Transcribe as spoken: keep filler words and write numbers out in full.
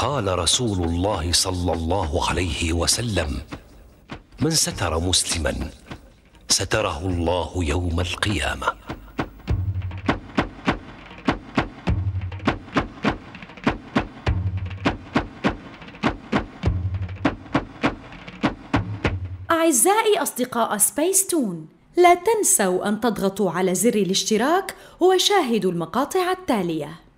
قال رسول الله صلى الله عليه وسلم: من ستر مسلما ستره الله يوم القيامة. أعزائي أصدقاء سبيستون، لا تنسوا أن تضغطوا على زر الاشتراك وشاهدوا المقاطع التالية.